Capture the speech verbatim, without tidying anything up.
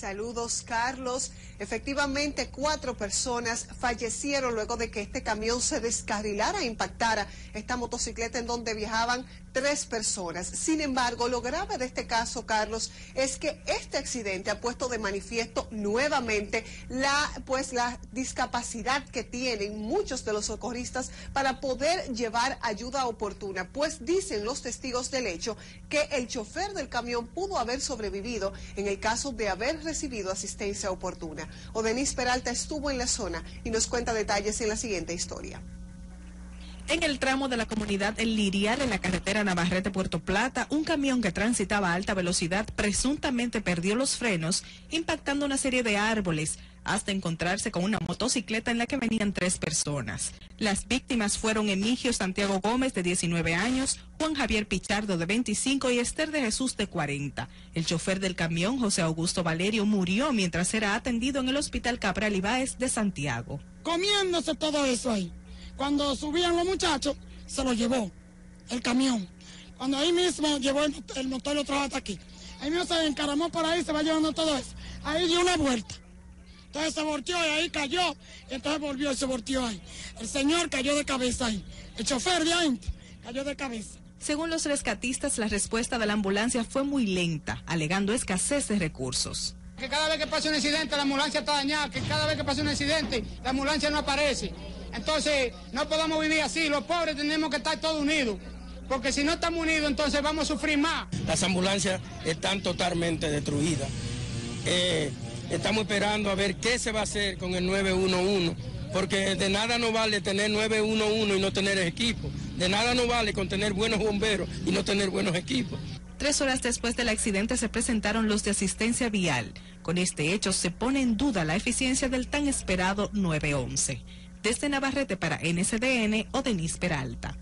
Saludos, Carlos. Efectivamente, cuatro personas fallecieron luego de que este camión se descarrilara e impactara esta motocicleta en donde viajaban tres personas. Sin embargo, lo grave de este caso, Carlos, es que este accidente ha puesto de manifiesto nuevamente la, pues, la discapacidad que tienen muchos de los socorristas para poder llevar ayuda oportuna. Pues dicen los testigos del hecho que el chofer del camión pudo haber sobrevivido en el caso de haber recibido asistencia oportuna. Odenis Peralta estuvo en la zona y nos cuenta detalles en la siguiente historia. En el tramo de la comunidad El Lirial, en la carretera Navarrete Puerto Plata, un camión que transitaba a alta velocidad presuntamente perdió los frenos, impactando una serie de árboles, hasta encontrarse con una motocicleta en la que venían tres personas. Las víctimas fueron Emigio Santiago Gómez, de diecinueve años, Juan Javier Pichardo, de veinticinco, y Esther de Jesús, de cuarenta. El chofer del camión, José Augusto Valerio, murió mientras era atendido en el Hospital Cabral y Báez de Santiago. Comiéndose todo eso ahí. Cuando subían los muchachos, se los llevó el camión. Cuando ahí mismo llevó el, el motor, lo trajo hasta aquí. Ahí mismo se encaramó por ahí, se va llevando todo eso. Ahí dio una vuelta. Entonces se volteó y ahí cayó. Y entonces volvió y se volteó ahí. El señor cayó de cabeza ahí. El chofer de ahí cayó de cabeza. Según los rescatistas, la respuesta de la ambulancia fue muy lenta, alegando escasez de recursos. Que cada vez que pasa un incidente, la ambulancia está dañada. Que cada vez que pasa un incidente, la ambulancia no aparece. Entonces, no podemos vivir así, los pobres tenemos que estar todos unidos, porque si no estamos unidos, entonces vamos a sufrir más. Las ambulancias están totalmente destruidas. Eh, estamos esperando a ver qué se va a hacer con el nueve uno uno, porque de nada nos vale tener nueve uno uno y no tener equipo, de nada nos vale con tener buenos bomberos y no tener buenos equipos. Tres horas después del accidente se presentaron los de asistencia vial. Con este hecho se pone en duda la eficiencia del tan esperado nueve once. Desde Navarrete para N S D N, Odenis Peralta.